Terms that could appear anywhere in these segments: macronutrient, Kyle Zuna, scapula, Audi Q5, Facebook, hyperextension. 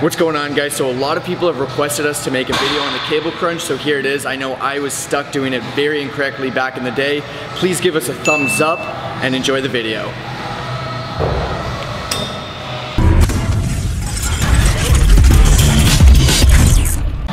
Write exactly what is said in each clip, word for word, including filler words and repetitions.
What's going on, guys? So a lot of people have requested us to make a video on the cable crunch, so here it is. I know I was stuck doing it very incorrectly back in the day. Please give us a thumbs up and enjoy the video.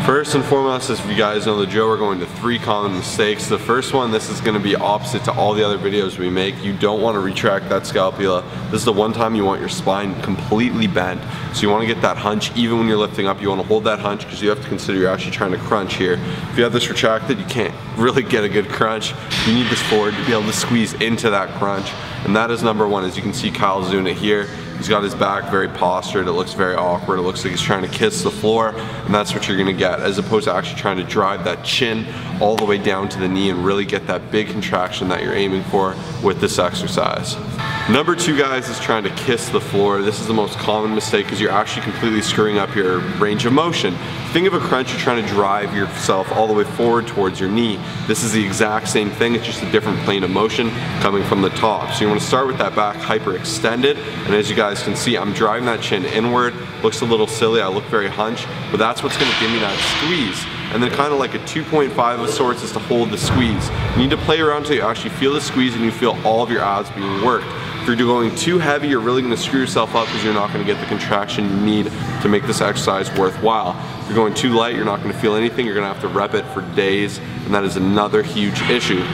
First and foremost, as you guys know, the drill, we're going to three common mistakes. The first one, this is gonna be opposite to all the other videos we make. You don't wanna retract that scapula. This is the one time you want your spine completely bent. So you wanna get that hunch, even when you're lifting up, you wanna hold that hunch, because you have to consider you're actually trying to crunch here. If you have this retracted, you can't really get a good crunch. You need this forward to be able to squeeze into that crunch. And that is number one. As you can see, Kyle Zuna here. He's got his back very postured, it looks very awkward, it looks like he's trying to kiss the floor, and that's what you're gonna get, as opposed to actually trying to drive that chin all the way down to the knee and really get that big contraction that you're aiming for with this exercise. Number two, guys, is trying to kiss the floor. This is the most common mistake, because you're actually completely screwing up your range of motion. Think of a crunch, you're trying to drive yourself all the way forward towards your knee. This is the exact same thing, it's just a different plane of motion coming from the top. So you wanna start with that back hyperextended, and as you guys Guys can see, I'm driving that chin inward. Looks a little silly, I look very hunched, but that's what's gonna give me that squeeze. And then kind of like a two point five of sorts is to hold the squeeze. You need to play around until you actually feel the squeeze and you feel all of your abs being worked. If you're going too heavy, you're really gonna screw yourself up, because you're not gonna get the contraction you need to make this exercise worthwhile. If you're going too light, you're not gonna feel anything, you're gonna have to rep it for days, and that is another huge issue.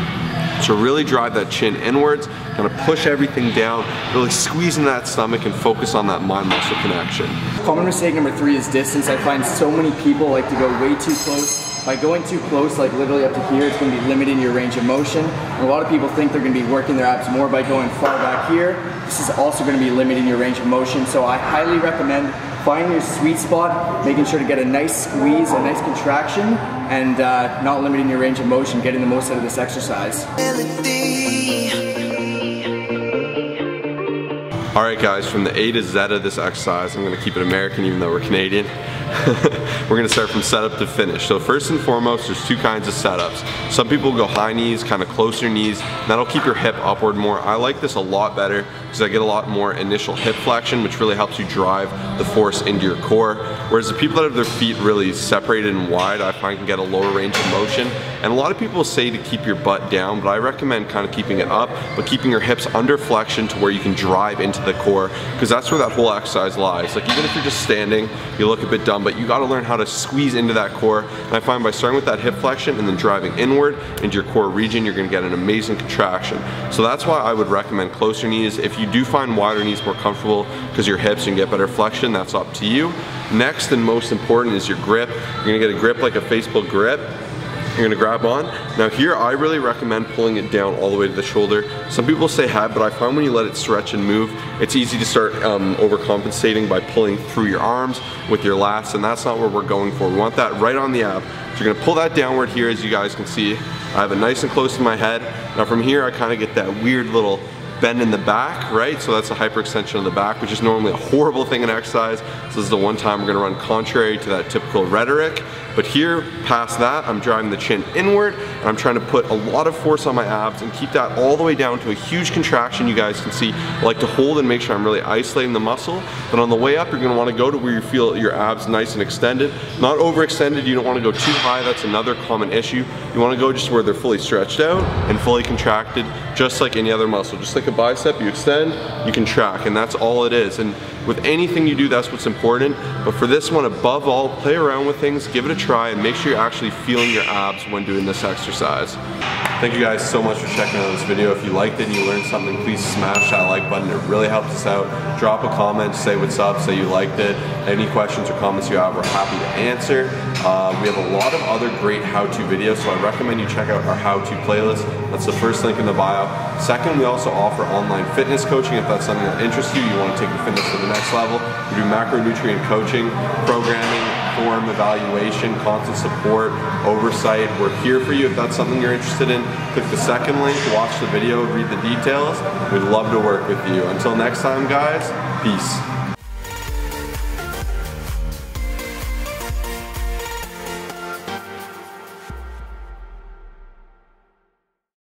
So really drive that chin inwards, kind of push everything down, really squeezing that stomach and focus on that mind-muscle connection. Common mistake number three is distance. I find so many people like to go way too close. By going too close, like literally up to here, it's gonna be limiting your range of motion. And a lot of people think they're gonna be working their abs more by going far back here. This is also gonna be limiting your range of motion. So I highly recommend finding your sweet spot, making sure to get a nice squeeze, a nice contraction, and uh, not limiting your range of motion, getting the most out of this exercise. All right, guys, from the A to Z of this exercise, I'm gonna keep it American even though we're Canadian. We're gonna start from setup to finish. So first and foremost, there's two kinds of setups. Some people go high knees, kind of closer knees, and that'll keep your hip upward more. I like this a lot better because I get a lot more initial hip flexion, which really helps you drive the force into your core. Whereas the people that have their feet really separated and wide, I find can get a lower range of motion. And a lot of people say to keep your butt down, but I recommend kind of keeping it up, but keeping your hips under flexion to where you can drive into the core, because that's where that whole exercise lies. Like, even if you're just standing, you look a bit dumb, but you gotta learn how to squeeze into that core. And I find by starting with that hip flexion and then driving inward into your core region, you're gonna get an amazing contraction. So that's why I would recommend closer knees. If you do find wider knees more comfortable because your hips and get better flexion, that's up to you. Next and most important is your grip. You're gonna get a grip like a Facebook grip. You're gonna grab on. Now here, I really recommend pulling it down all the way to the shoulder. Some people say have, but I find when you let it stretch and move, it's easy to start um, overcompensating by pulling through your arms with your lats, and that's not where we're going for. We want that right on the ab. So you're gonna pull that downward here, as you guys can see. I have it nice and close to my head. Now from here, I kinda get that weird little bend in the back, right? So that's a hyperextension of the back, which is normally a horrible thing in exercise. So this is the one time we're gonna run contrary to that typical rhetoric. But here, past that, I'm driving the chin inward, and I'm trying to put a lot of force on my abs and keep that all the way down to a huge contraction. You guys can see, I like to hold and make sure I'm really isolating the muscle. But on the way up, you're gonna wanna go to where you feel your abs nice and extended. Not overextended, you don't wanna go too high, that's another common issue. You wanna go just where they're fully stretched out and fully contracted, just like any other muscle. Just like a bicep, you extend, you contract, and that's all it is. And with anything you do, that's what's important. But for this one, above all, play around with things, give it a try, and make sure you're actually feeling your abs when doing this exercise. Thank you guys so much for checking out this video. If you liked it and you learned something, please smash that like button. It really helps us out. Drop a comment, say what's up, say you liked it. Any questions or comments you have, we're happy to answer. Uh, we have a lot of other great how-to videos, so I recommend you check out our how-to playlist. That's the first link in the bio. Second, we also offer online fitness coaching. If that's something that interests you, you want to take your fitness to the next level, we do macronutrient coaching, programming, form evaluation, constant support, oversight. We're here for you. If that's something you're interested in, click the second link, watch the video, read the details. We'd love to work with you. Until next time, guys, peace.